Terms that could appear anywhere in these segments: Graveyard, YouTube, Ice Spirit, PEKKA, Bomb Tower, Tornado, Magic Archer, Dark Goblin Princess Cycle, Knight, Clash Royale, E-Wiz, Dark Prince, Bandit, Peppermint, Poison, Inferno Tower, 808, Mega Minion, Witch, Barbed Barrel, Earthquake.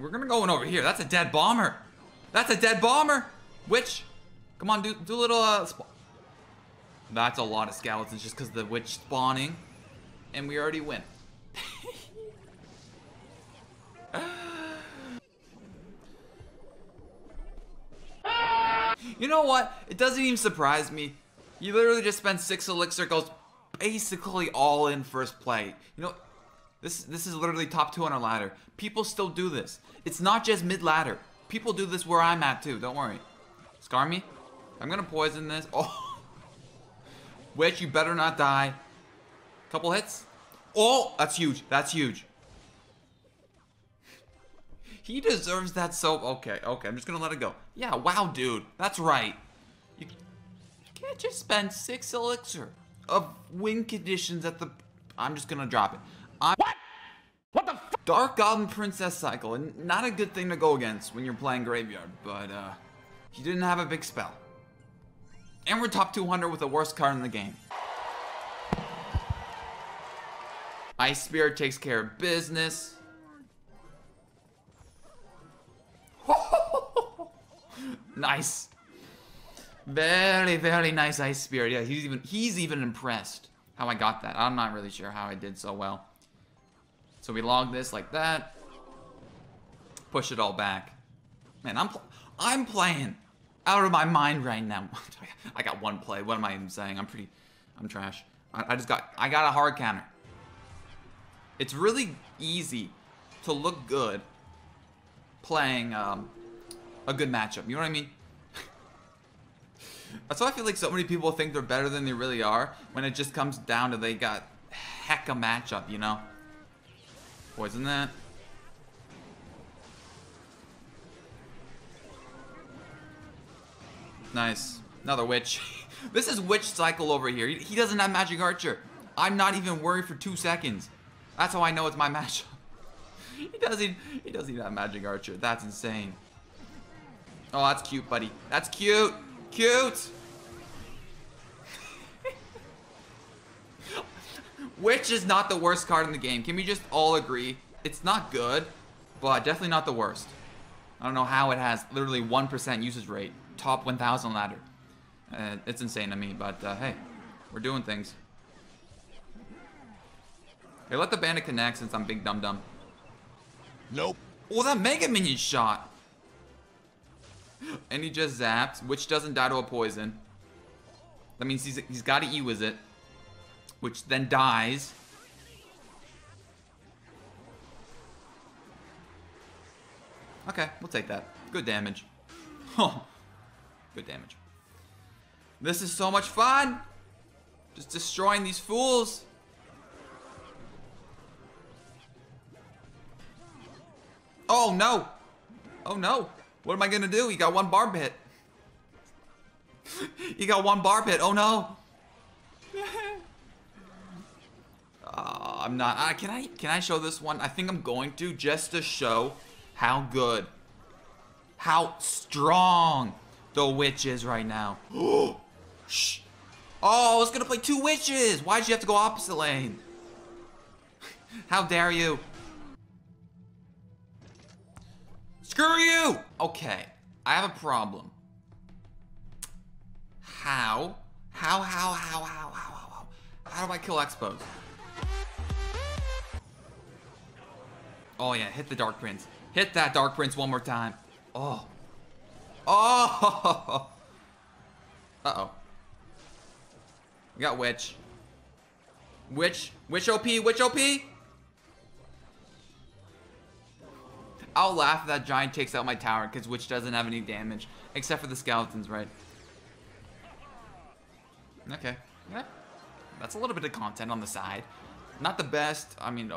We're gonna go in over here. That's a dead bomber. That's a dead bomber. Witch, come on, do a little spawn. That's a lot of skeletons just because the witch spawning, and we already win. You know what? It doesn't even surprise me. You literally just spent 6 elixir, goes basically all in first play. You know. This is literally top 2 on our ladder. People still do this. It's not just mid-ladder. People do this where I'm at too, don't worry. Scar me. I'm gonna poison this. Oh! Witch, you better not die. Couple hits. Oh! That's huge. That's huge. He deserves that soap. Okay, okay. I'm just gonna let it go. Yeah, wow, dude. That's right. You can't just spend 6 elixir of win conditions at the... I'm just gonna drop it. What the f? Dark Goblin Princess Cycle, and not a good thing to go against when you're playing Graveyard, but he didn't have a big spell. And we're top 200 with the worst card in the game. Ice Spirit takes care of business. Nice. Very, very nice Ice Spirit. Yeah, he's even impressed how I got that. I'm not really sure how I did so well. So we log this like that. Push it all back. Man, I'm playing out of my mind right now. I got one play. What am I even saying? I'm trash. I got a hard counter. It's really easy to look good playing a good matchup. You know what I mean? That's why I feel like so many people think they're better than they really are when it just comes down to they got heck of a matchup, you know? Poison that. Nice. Another witch. This is witch cycle over here. He doesn't have Magic Archer. I'm not even worried for 2 seconds. That's how I know it's my matchup. He doesn't even have Magic Archer. That's insane. Oh, that's cute, buddy. That's cute. Cute. Witch is not the worst card in the game. Can we just all agree? It's not good, but definitely not the worst. I don't know how it has literally 1% usage rate. Top 1,000 ladder. It's insane to me, but hey, we're doing things. Hey, let the bandit connect since I'm big dum-dum. Nope. Oh, that Mega Minion shot. And he just zaps, which doesn't die to a poison. That means he's got to E-Wiz it. Which then dies. Okay, we'll take that. Good damage. Oh, good damage. This is so much fun. Just destroying these fools. Oh no. Oh no. What am I gonna do? He got one barb hit. He got one barb hit. Oh no. I'm not. Can I show this one? I think I'm going to just to show how good, how strong the witch is right now. Shh. Oh, I was gonna play 2 witches. Why did you have to go opposite lane? How dare you? Screw you. Okay, I have a problem. How do I kill Expos? Oh yeah, hit the Dark Prince. Hit that Dark Prince one more time. Oh. Oh! Uh-oh. We got Witch. Witch OP! Witch OP! I'll laugh if that giant takes out my tower, because Witch doesn't have any damage. Except for the skeletons, right? Okay. Yeah. That's a little bit of content on the side. Not the best. I mean...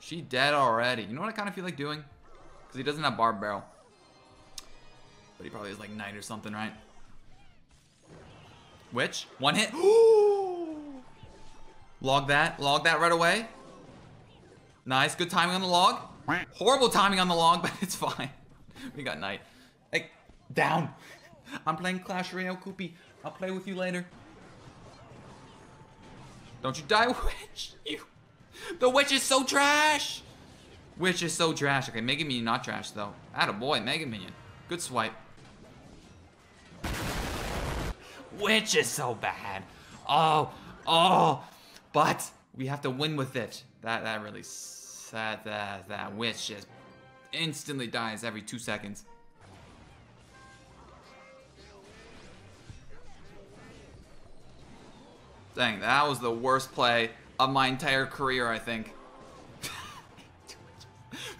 She dead already. You know what I kind of feel like doing? Because he doesn't have Barbed Barrel. But he probably is like Knight or something, right? Witch. One hit. Ooh! Log that. Log that right away. Nice. Good timing on the log. Horrible timing on the log, but it's fine. We got Knight. Hey, down. I'm playing Clash Royale, Koopy. I'll play with you later. Don't you die, Witch! The Witch is so trash! Witch is so trash. Okay, Mega Minion not trash, though. Attaboy, Mega Minion. Good swipe. Witch is so bad. Oh. But we have to win with it. That really sad. That Witch just instantly dies every 2 seconds. Dang, that was the worst play of my entire career, I think.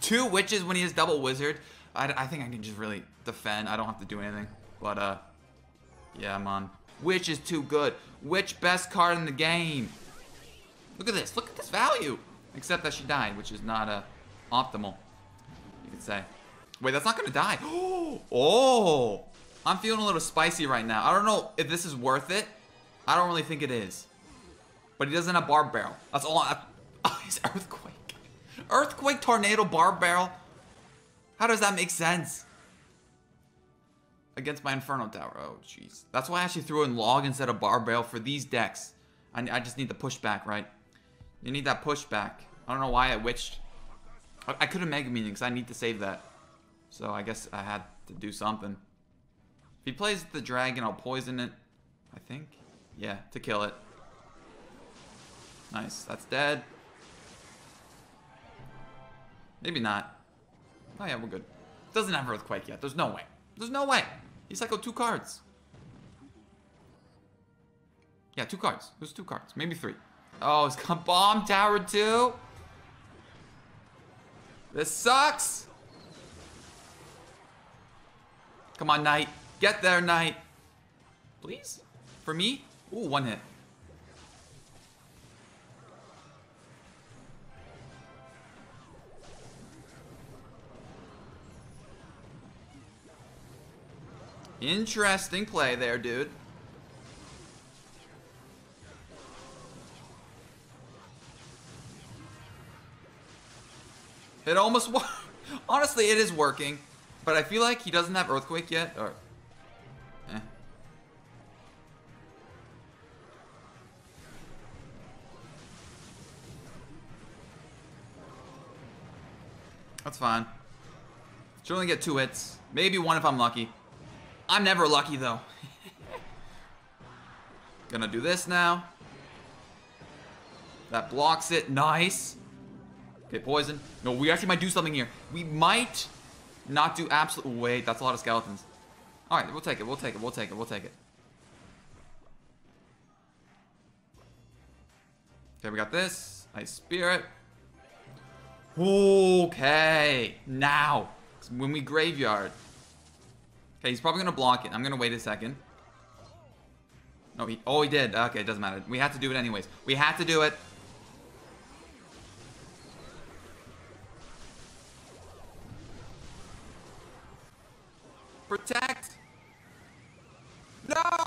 2 witches when he has double wizard. I think I can just really defend. I don't have to do anything. But, yeah, man. Witch is too good. Witch, best card in the game. Look at this. Look at this value. Except that she died, which is not optimal, you could say. Wait, that's not going to die. Oh, I'm feeling a little spicy right now. I don't know if this is worth it. I don't really think it is. But he doesn't have Barbed Barrel. That's all. Oh, he's Earthquake. Earthquake, Tornado, Barbed Barrel. How does that make sense? Against my Inferno Tower. Oh, jeez. That's why I actually threw in Log instead of Barbed Barrel for these decks. I just need the pushback, right? You need that pushback. I don't know why I witched. I could have Mega Minion because I need to save that. So I guess I had to do something. If he plays the dragon, I'll poison it, I think. Yeah, to kill it. Nice. That's dead. Maybe not. Oh, yeah, we're good. Doesn't have Earthquake yet. There's no way. There's no way. He cycled 2 cards. Yeah, 2 cards. There's 2 cards. Maybe 3. Oh, it's got Bomb Tower, too. This sucks. Come on, Knight. Get there, Knight. Please? For me? Ooh, 1 hit. Interesting play there, dude. It almost worked. Honestly, it is working. But I feel like he doesn't have Earthquake yet. Or... eh. That's fine. Should only get 2 hits. Maybe 1 if I'm lucky. I'm never lucky, though. Gonna do this now. That blocks it. Nice. Okay, poison. No, we actually might do something here. We might not do absolute... wait, that's a lot of skeletons. All right, we'll take it. We'll take it. We'll take it. We'll take it. Okay, we got this. Ice Spirit. Okay. Now. When we graveyard... okay, he's probably going to block it. I'm going to wait a second. No, he... oh, he did. Okay, it doesn't matter. We had to do it anyways. We had to do it. Protect. No!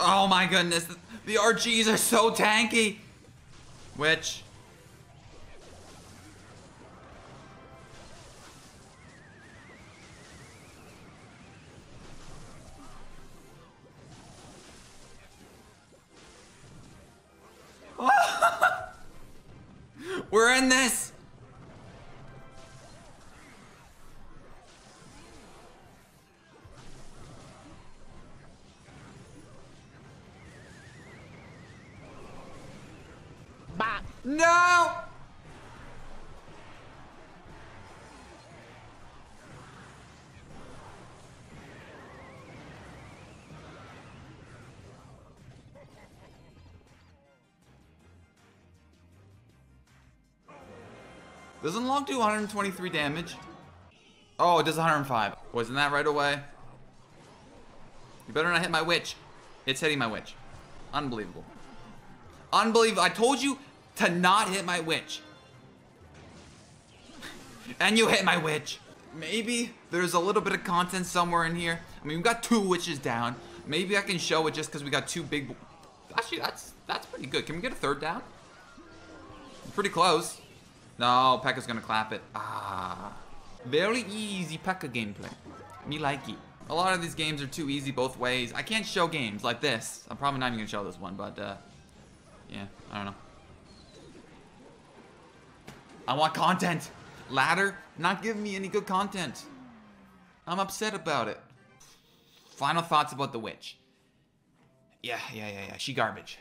Oh, my goodness. The RGs are so tanky. Witch. We're in this! Bah. No! Doesn't Log do 123 damage? Oh, it does 105. Wasn't that right away? You better not hit my witch. It's hitting my witch. Unbelievable. Unbelievable. I told you to not hit my witch. And you hit my witch. Maybe there's a little bit of content somewhere in here. I mean, we've got 2 witches down. Maybe I can show it just because we got 2 big... actually, that's pretty good. Can we get a 3rd down? Pretty close. No, Pekka's gonna clap it. Ah. Very easy Pekka gameplay. Me like it. A lot of these games are too easy both ways. I can't show games like this. I'm probably not even gonna show this one, but Yeah, I don't know. I want content! Ladder, not giving me any good content. I'm upset about it. Final thoughts about the witch. Yeah, she garbage.